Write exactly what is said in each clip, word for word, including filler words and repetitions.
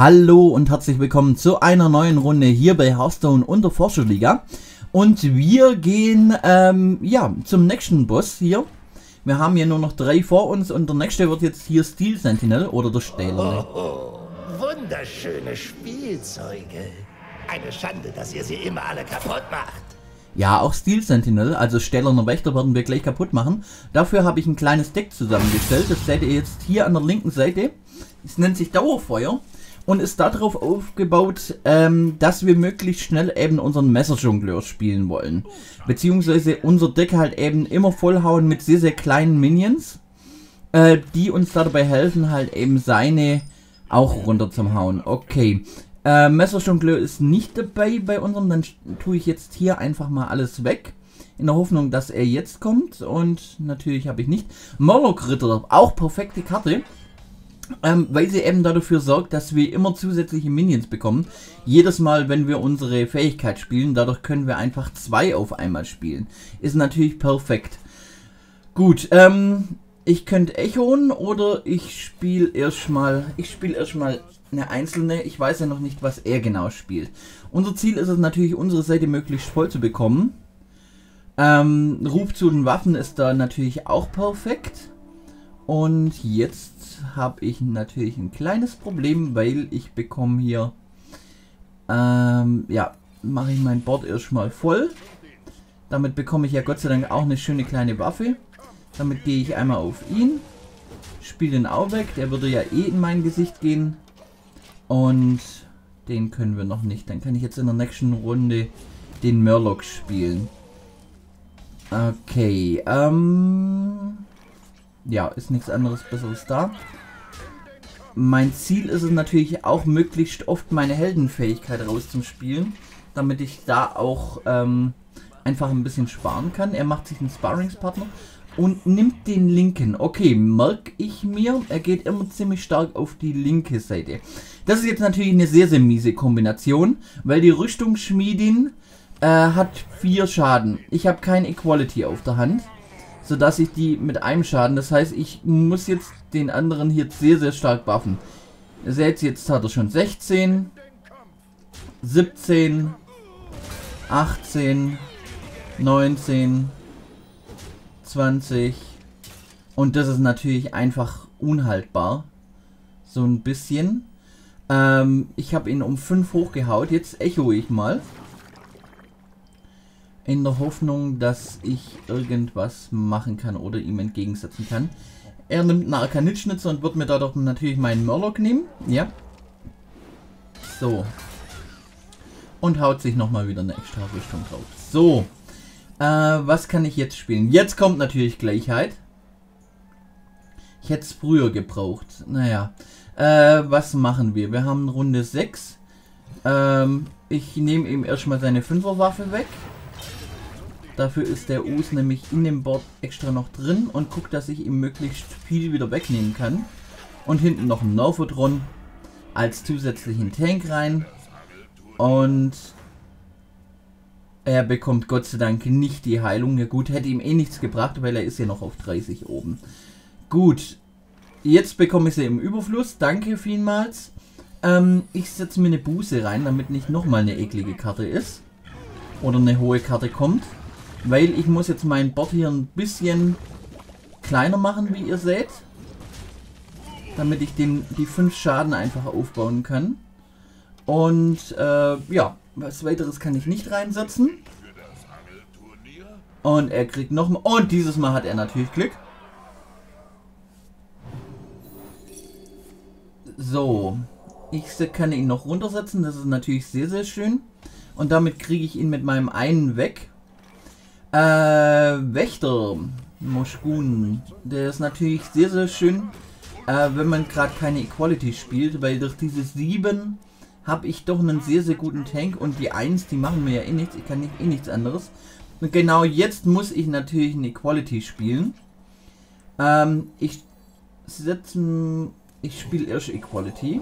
Hallo und herzlich willkommen zu einer neuen Runde hier bei Hearthstone und der Forscherliga. Und wir gehen ähm, ja, zum nächsten Boss hier. Wir haben hier nur noch drei vor uns und der nächste wird jetzt hier Steel Sentinel oder der Stähler. Oh, oh, wunderschöne Spielzeuge. Eine Schande, dass ihr sie immer alle kaputt macht. Ja, auch Steel Sentinel, also Stählerner Wächter, werden wir gleich kaputt machen. Dafür habe ich ein kleines Deck zusammengestellt. Das seht ihr jetzt hier an der linken Seite. Es nennt sich Dauerfeuer. Und ist darauf aufgebaut, ähm, dass wir möglichst schnell eben unseren Messerjongleur spielen wollen. Beziehungsweise unser Deck halt eben immer vollhauen mit sehr, sehr kleinen Minions, äh, die uns dabei helfen, halt eben seine auch runter zum Hauen. Okay, äh, Messerjongleur ist nicht dabei bei unserem, dann tue ich jetzt hier einfach mal alles weg. In der Hoffnung, dass er jetzt kommt und natürlich habe ich nicht. Murlocritter, auch perfekte Karte. Ähm, weil sie eben dafür sorgt, dass wir immer zusätzliche Minions bekommen. Jedes Mal, wenn wir unsere Fähigkeit spielen, dadurch können wir einfach zwei auf einmal spielen. Ist natürlich perfekt. Gut, ähm, ich könnte echoen oder ich spiele erstmal, ich spiele erstmal eine einzelne. Ich weiß ja noch nicht, was er genau spielt. Unser Ziel ist es natürlich, unsere Seite möglichst voll zu bekommen. Ähm, Ruf zu den Waffen ist da natürlich auch perfekt. Und jetzt habe ich natürlich ein kleines Problem, weil ich bekomme hier, ähm, ja, mache ich mein Board erstmal voll. Damit bekomme ich ja Gott sei Dank auch eine schöne kleine Waffe. Damit gehe ich einmal auf ihn, spiele den auch weg, der würde ja eh in mein Gesicht gehen. Und den können wir noch nicht, dann kann ich jetzt in der nächsten Runde den Murloc spielen. Okay, ähm... ja, ist nichts anderes Besseres da. Mein Ziel ist es natürlich auch, möglichst oft meine Heldenfähigkeit rauszuspielen, damit ich da auch ähm, einfach ein bisschen sparen kann. Er macht sich einen Sparringspartner und nimmt den linken. Okay, merke ich mir, er geht immer ziemlich stark auf die linke Seite. Das ist jetzt natürlich eine sehr, sehr miese Kombination, weil die Rüstungsschmiedin äh, hat vier Schaden. Ich habe kein Equality auf der Hand, sodass ich die mit einem Schaden, das heißt, ich muss jetzt den anderen hier sehr, sehr stark buffen. Ihr seht, jetzt hat er schon sechzehn, siebzehn, achtzehn, neunzehn, zwanzig und das ist natürlich einfach unhaltbar, so ein bisschen. Ähm, ich habe ihn um fünf hochgehaut, jetzt echo ich mal. In der Hoffnung, dass ich irgendwas machen kann oder ihm entgegensetzen kann. Er nimmt einen Arkanitschnitzer und wird mir dadurch natürlich meinen Murloc nehmen. Ja. So. Und haut sich nochmal wieder eine extra Rüstung drauf. So. Äh, was kann ich jetzt spielen? Jetzt kommt natürlich Gleichheit. Ich hätte es früher gebraucht. Naja. Äh, was machen wir? Wir haben Runde sechs. Ähm, ich nehme ihm erstmal seine Fünferwaffe weg. Dafür ist der Us nämlich in dem Board extra noch drin und guckt, dass ich ihm möglichst viel wieder wegnehmen kann. Und hinten noch ein Naufodron als zusätzlichen Tank rein. Und er bekommt Gott sei Dank nicht die Heilung. Ja gut, hätte ihm eh nichts gebracht, weil er ist ja noch auf dreißig oben. Gut, jetzt bekomme ich sie im Überfluss. Danke vielmals. Ähm, ich setze mir eine Buße rein, damit nicht nochmal eine eklige Karte ist. Oder eine hohe Karte kommt. Weil ich muss jetzt mein Board hier ein bisschen kleiner machen, wie ihr seht. Damit ich den, die fünf Schaden einfach aufbauen kann. Und äh, ja, was weiteres kann ich nicht reinsetzen. Und er kriegt nochmal. Und dieses Mal hat er natürlich Glück. So, ich kann ihn noch runtersetzen. Das ist natürlich sehr, sehr schön. Und damit kriege ich ihn mit meinem einen weg. Äh, Wächter, Moschkun, der ist natürlich sehr, sehr schön, äh, wenn man gerade keine Equality spielt, weil durch diese sieben habe ich doch einen sehr, sehr guten Tank und die eins, die machen mir ja eh nichts, ich kann nicht, eh nichts anderes. Und genau jetzt muss ich natürlich eine Equality spielen. Ähm, ich setze, ich spiele erst Equality.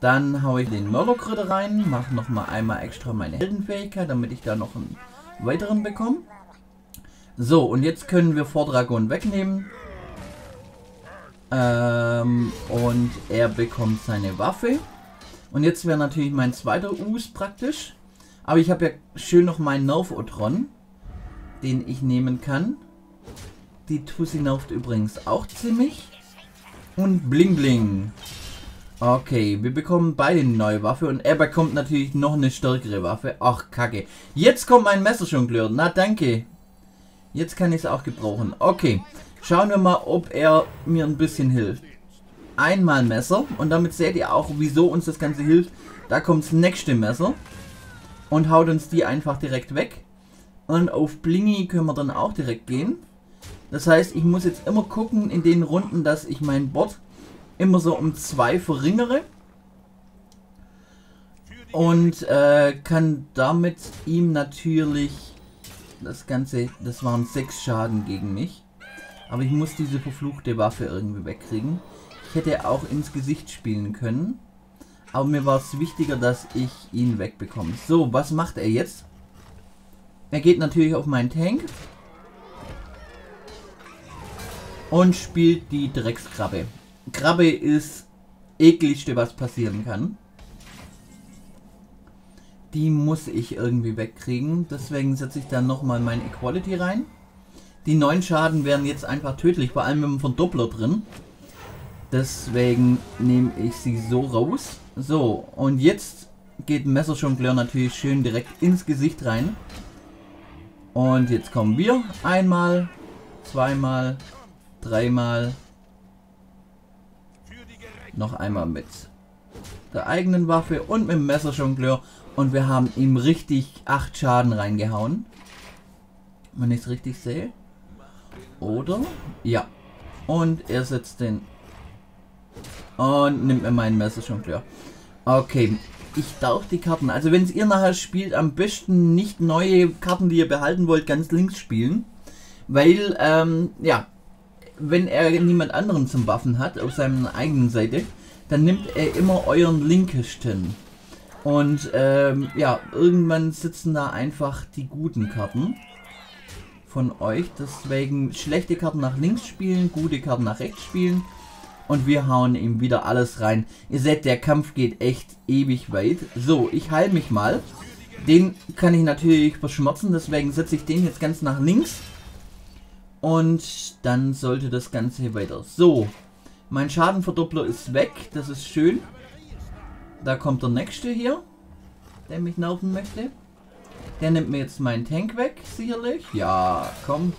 Dann haue ich den Murlocritter rein, mache nochmal einmal extra meine Heldenfähigkeit, damit ich da noch einen weiteren bekommen. So, und jetzt können wir Vordragon wegnehmen. Ähm, und er bekommt seine Waffe. Und jetzt wäre natürlich mein zweiter Us praktisch. Aber ich habe ja schön noch meinen Naufodron, den ich nehmen kann. Die Tussi nauft übrigens auch ziemlich. Und bling bling. Okay, wir bekommen beide eine neue Waffe und er bekommt natürlich noch eine stärkere Waffe. Ach, kacke. Jetzt kommt mein Messerjongleur. Na, danke. Jetzt kann ich es auch gebrauchen. Okay, schauen wir mal, ob er mir ein bisschen hilft. Einmal Messer und damit seht ihr auch, wieso uns das Ganze hilft. Da kommt das nächste Messer und haut uns die einfach direkt weg. Und auf Blingy können wir dann auch direkt gehen. Das heißt, ich muss jetzt immer gucken in den Runden, dass ich mein Board immer so um zwei verringere und äh, kann damit ihm natürlich das Ganze, das waren sechs Schaden gegen mich, aber ich muss diese verfluchte Waffe irgendwie wegkriegen. Ich hätte auch ins Gesicht spielen können, aber mir war es wichtiger, dass ich ihn wegbekomme. So, was macht er jetzt? Er geht natürlich auf meinen Tank und spielt die Dreckskrabbe. Krabbe ist ekligste, was passieren kann. Die muss ich irgendwie wegkriegen. Deswegen setze ich dann nochmal mein Equality rein. Die neuen Schaden wären jetzt einfach tödlich, vor allem mit dem Verdoppler drin. Deswegen nehme ich sie so raus. So, und jetzt geht Messerjongleur natürlich schön direkt ins Gesicht rein. Und jetzt kommen wir. Einmal, zweimal, dreimal. Noch einmal mit der eigenen Waffe und mit dem Messerjongleur. Und wir haben ihm richtig acht Schaden reingehauen. Wenn ich es richtig sehe. Oder? Ja. Und er setzt den. Und nimmt mir meinen Messerjongleur. Okay. Ich darf die Karten. Also wenn ihr nachher spielt, am besten nicht neue Karten, die ihr behalten wollt, ganz links spielen. Weil, ähm, ja. Wenn er niemand anderen zum Waffen hat, auf seiner eigenen Seite, dann nimmt er immer euren linkesten. Und ähm, ja, irgendwann sitzen da einfach die guten Karten von euch. Deswegen schlechte Karten nach links spielen, gute Karten nach rechts spielen. Und wir hauen ihm wieder alles rein. Ihr seht, der Kampf geht echt ewig weit. So, ich heile mich mal. Den kann ich natürlich verschmerzen, deswegen setze ich den jetzt ganz nach links. Und dann sollte das Ganze weiter. So, mein Schadenverdoppler ist weg. Das ist schön. Da kommt der nächste hier, der mich nerven möchte. Der nimmt mir jetzt meinen Tank weg, sicherlich. Ja, komm.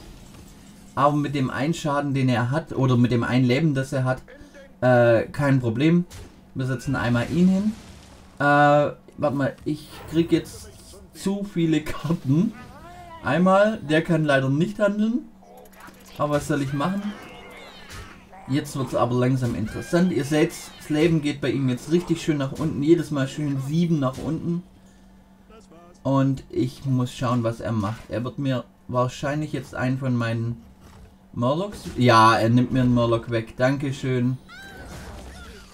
Aber mit dem einen Schaden, den er hat, oder mit dem einen Leben, das er hat, äh, kein Problem. Wir setzen einmal ihn hin. Äh, warte mal, ich krieg jetzt zu viele Karten. Einmal, der kann leider nicht handeln. Aber was soll ich machen? Jetzt wird es aber langsam interessant. Ihr seht, das Leben geht bei ihm jetzt richtig schön nach unten. Jedes Mal schön sieben nach unten. Und ich muss schauen, was er macht. Er wird mir wahrscheinlich jetzt einen von meinen Murlocs... Ja, er nimmt mir einen Murloc weg. Dankeschön.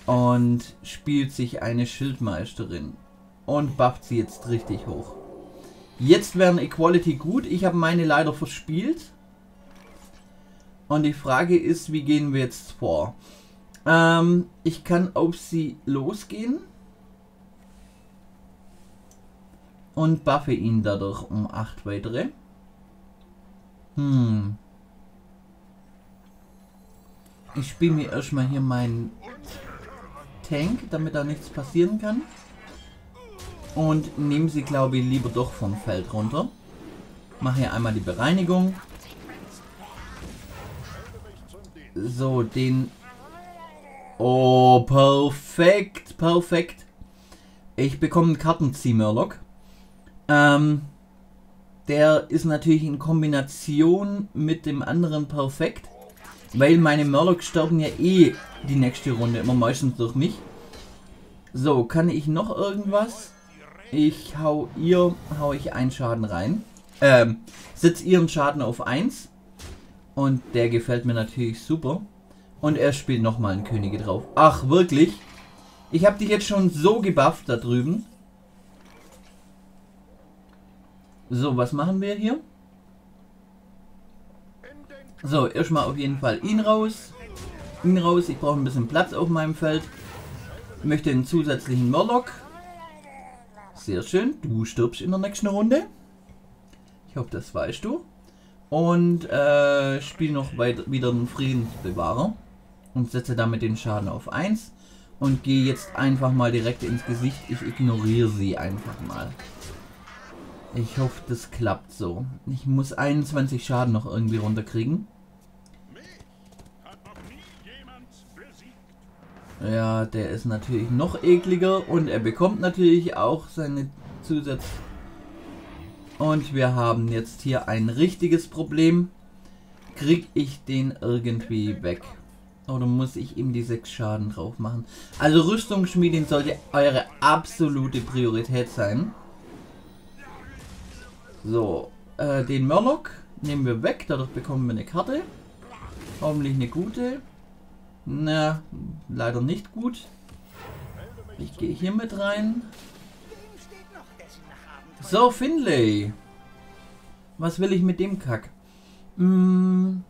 Und spielt sich eine Schildmeisterin. Und bufft sie jetzt richtig hoch. Jetzt wäre Equality gut. Ich habe meine leider verspielt. Und die Frage ist, wie gehen wir jetzt vor? Ähm, ich kann auf sie losgehen. Und buffe ihn dadurch um acht weitere. Hm. Ich spiele mir erstmal hier meinen Tank, damit da nichts passieren kann. Und nehme sie, glaube ich, lieber doch vom Feld runter. Mache hier einmal die Bereinigung. So, den... Oh, perfekt, perfekt. Ich bekomme einen Kartenzieh-Murlock. Ähm, der ist natürlich in Kombination mit dem anderen perfekt. Weil meine Murlocs sterben ja eh die nächste Runde, immer meistens durch mich. So, kann ich noch irgendwas? Ich hau ihr, hau ich einen Schaden rein. Ähm, setz ihren Schaden auf eins. Und der gefällt mir natürlich super. Und er spielt nochmal einen Könige drauf. Ach, wirklich? Ich habe dich jetzt schon so gebufft da drüben. So, was machen wir hier? So, erstmal auf jeden Fall ihn raus. ihn raus. Ich brauche ein bisschen Platz auf meinem Feld. Ich möchte einen zusätzlichen Murloc. Sehr schön. Du stirbst in der nächsten Runde. Ich hoffe, das weißt du. Und äh, spiele noch weiter, wieder einen Friedensbewahrer. Und setze damit den Schaden auf eins. Und gehe jetzt einfach mal direkt ins Gesicht. Ich ignoriere sie einfach mal. Ich hoffe, das klappt so. Ich muss einundzwanzig Schaden noch irgendwie runterkriegen. Ja, der ist natürlich noch ekliger. Und er bekommt natürlich auch seine Zusatz... Und wir haben jetzt hier ein richtiges Problem. Krieg ich den irgendwie weg? Oder muss ich ihm die sechs Schaden drauf machen? Also Rüstungsschmiedin sollte eure absolute Priorität sein. So, äh, den Murloc nehmen wir weg. Dadurch bekommen wir eine Karte. Hoffentlich eine gute. Na, leider nicht gut. Ich gehe hier mit rein. So, Finley. Was will ich mit dem Kack? Hm.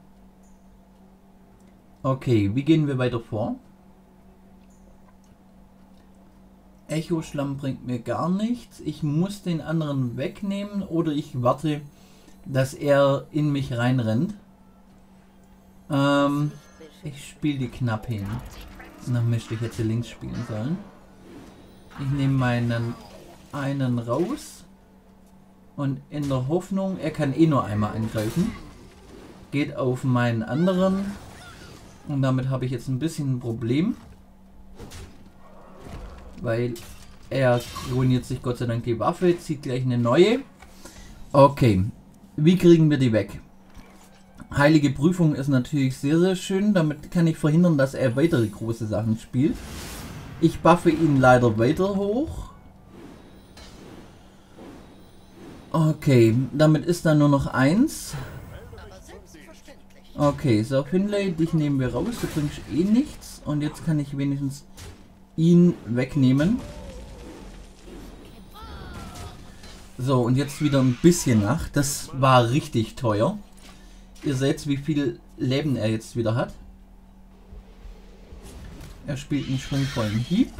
Okay, wie gehen wir weiter vor? Echo-Schlamm bringt mir gar nichts. Ich muss den anderen wegnehmen oder ich warte, dass er in mich reinrennt. Ähm, ich spiele die knapp hin. Na, müsste ich jetzt hier links spielen sollen. Ich nehme meinen einen raus. Und in der Hoffnung, er kann eh nur einmal angreifen. Geht auf meinen anderen. Und damit habe ich jetzt ein bisschen ein Problem. Weil er ruiniert sich Gott sei Dank die Waffe, zieht gleich eine neue. Okay, wie kriegen wir die weg? Heilige Prüfung ist natürlich sehr, sehr schön. Damit kann ich verhindern, dass er weitere große Sachen spielt. Ich buffe ihn leider weiter hoch. Okay, damit ist da nur noch eins. Okay, so Finley, dich nehmen wir raus, du bringst eh nichts. Und jetzt kann ich wenigstens ihn wegnehmen. So, und jetzt wieder ein bisschen nach. Das war richtig teuer. Ihr seht, wie viel Leben er jetzt wieder hat. Er spielt einen schwungvollen Hieb.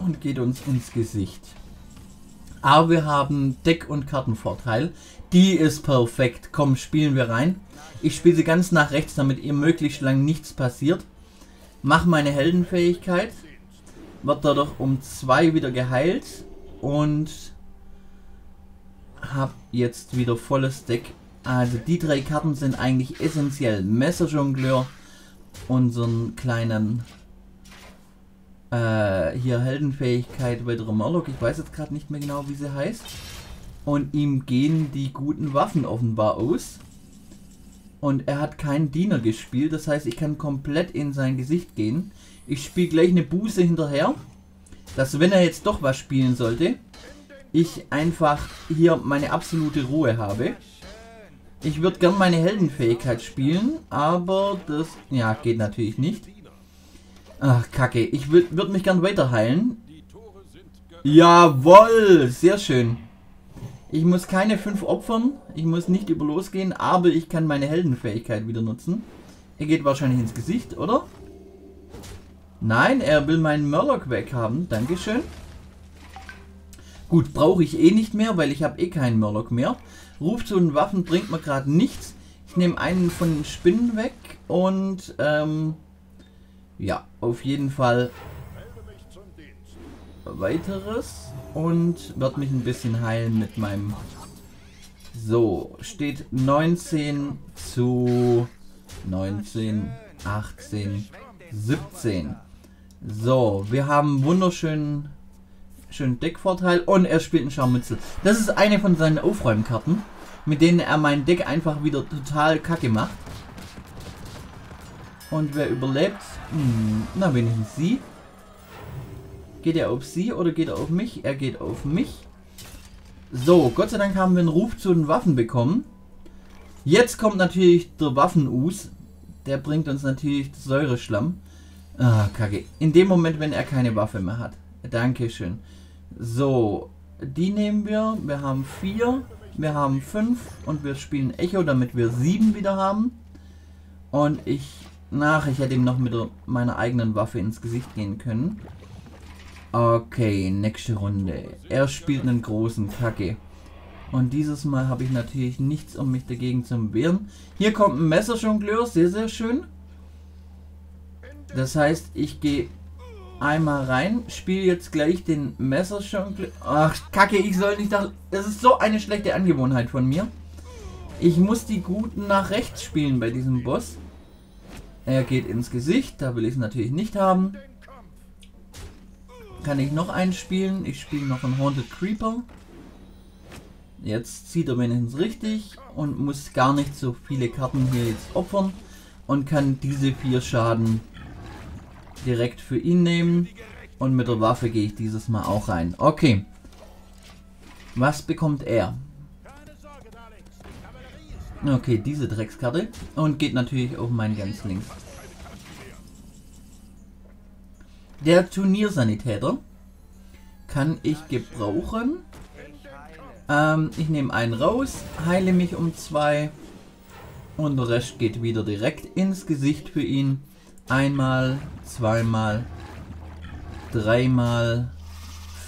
Und geht uns ins Gesicht. Aber wir haben Deck- und Kartenvorteil. Die ist perfekt. Komm, spielen wir rein. Ich spiele sie ganz nach rechts, damit ihr möglichst lang nichts passiert. Mach meine Heldenfähigkeit. Wird dadurch um zwei wieder geheilt. Und hab jetzt wieder volles Deck. Also die drei Karten sind eigentlich essentiell. Messerjongleur, unseren kleinen... Äh, hier Heldenfähigkeit, weitere Murloc, ich weiß jetzt gerade nicht mehr genau, wie sie heißt. Und ihm gehen die guten Waffen offenbar aus. Und er hat keinen Diener gespielt, das heißt, ich kann komplett in sein Gesicht gehen. Ich spiele gleich eine Buße hinterher, dass wenn er jetzt doch was spielen sollte, ich einfach hier meine absolute Ruhe habe. Ich würde gern meine Heldenfähigkeit spielen, aber das, ja, geht natürlich nicht. Ach, kacke. Ich würde mich gern weiter heilen. Jawohl! Sehr schön. Ich muss keine fünf opfern. Ich muss nicht über losgehen, aber ich kann meine Heldenfähigkeit wieder nutzen. Er geht wahrscheinlich ins Gesicht, oder? Nein, er will meinen Murloc weghaben. Dankeschön. Gut, brauche ich eh nicht mehr, weil ich habe eh keinen Murloc mehr. Ruf zu den Waffen bringt mir gerade nichts. Ich nehme einen von den Spinnen weg und, ähm... ja, auf jeden Fall weiteres und wird mich ein bisschen heilen mit meinem... So, steht neunzehn zu neunzehn, achtzehn, siebzehn. So, wir haben einen wunderschönen schönen Deckvorteil und er spielt einen Scharmützel. Das ist eine von seinen Aufräumkarten, mit denen er mein Deck einfach wieder total kacke macht. Und wer überlebt? Hm, na, wenigstens sie. Geht er auf sie oder geht er auf mich? Er geht auf mich. So, Gott sei Dank haben wir einen Ruf zu den Waffen bekommen. Jetzt kommt natürlich der Waffen-Us. Der bringt uns natürlich das Säure-Schlamm. Ah, kacke. In dem Moment, wenn er keine Waffe mehr hat. Dankeschön. So, die nehmen wir. Wir haben vier, wir haben fünf und wir spielen Echo, damit wir sieben wieder haben. Und ich... Ach, ich hätte ihm noch mit meiner eigenen Waffe ins Gesicht gehen können. Okay, nächste Runde. Er spielt einen großen Kacke. Und dieses Mal habe ich natürlich nichts, um mich dagegen zu wehren. Hier kommt ein Messerjongleur, sehr, sehr schön. Das heißt, ich gehe einmal rein, spiele jetzt gleich den Messerjongleur. Ach, Kacke, ich soll nicht nach... Das ist so eine schlechte Angewohnheit von mir. Ich muss die Guten nach rechts spielen bei diesem Boss. Er geht ins Gesicht, da will ich es natürlich nicht haben. Kann ich noch einen spielen? Ich spiele noch einen Haunted Creeper. Jetzt zieht er wenigstens richtig und muss gar nicht so viele Karten hier jetzt opfern. Und kann diese vier Schaden direkt für ihn nehmen. Und mit der Waffe gehe ich dieses Mal auch rein. Okay. Was bekommt er? Okay, diese Dreckskarte. Und geht natürlich auf meinen ganz links. Der Turniersanitäter kann ich gebrauchen. Ähm, ich nehme einen raus, heile mich um zwei. Und der Rest geht wieder direkt ins Gesicht für ihn. Einmal, zweimal, dreimal,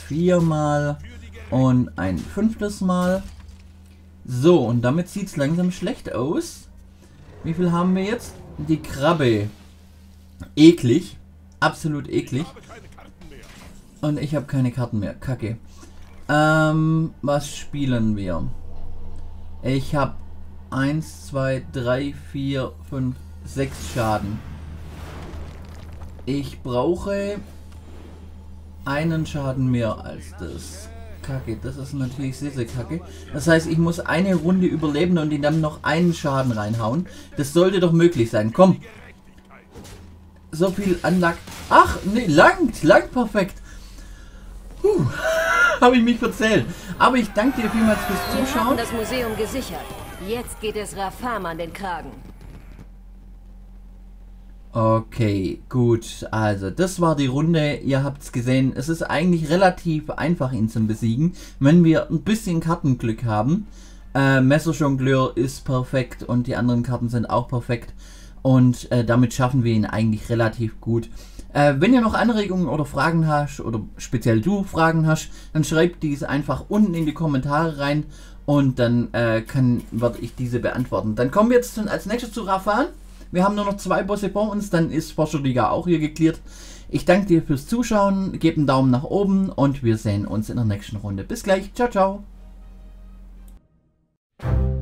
viermal und ein fünftes Mal. So, und damit sieht es langsam schlecht aus. Wie viel haben wir jetzt? Die Krabbe. Eklig. Absolut eklig. Und ich habe keine Karten mehr. Kacke. Ähm, was spielen wir? Ich habe eins, zwei, drei, vier, fünf, sechs Schaden. Ich brauche einen Schaden mehr als das. Kacke, das ist natürlich sehr, sehr kacke. Das heißt, ich muss eine Runde überleben und ihn dann noch einen Schaden reinhauen. Das sollte doch möglich sein. Komm. So viel Anlag. Ach, nee, langt, langt perfekt. Puh, habe ich mich verzählt. Aber ich danke dir vielmals fürs Zuschauen. Wir haben das Museum gesichert. Jetzt geht es Rafaam an den Kragen. Okay, gut. Also, das war die Runde. Ihr habt es gesehen. Es ist eigentlich relativ einfach, ihn zu besiegen, wenn wir ein bisschen Kartenglück haben. Äh, Messerjongleur ist perfekt und die anderen Karten sind auch perfekt. Und äh, damit schaffen wir ihn eigentlich relativ gut. Äh, wenn ihr noch Anregungen oder Fragen hast, oder speziell du Fragen hast, dann schreibt dies einfach unten in die Kommentare rein. Und dann äh, kann, werde ich diese beantworten. Dann kommen wir jetzt als nächstes zu Rafaam. Wir haben nur noch zwei Bosse vor uns, dann ist Forscherliga auch hier geklärt. Ich danke dir fürs Zuschauen, gebt einen Daumen nach oben und wir sehen uns in der nächsten Runde. Bis gleich, ciao, ciao.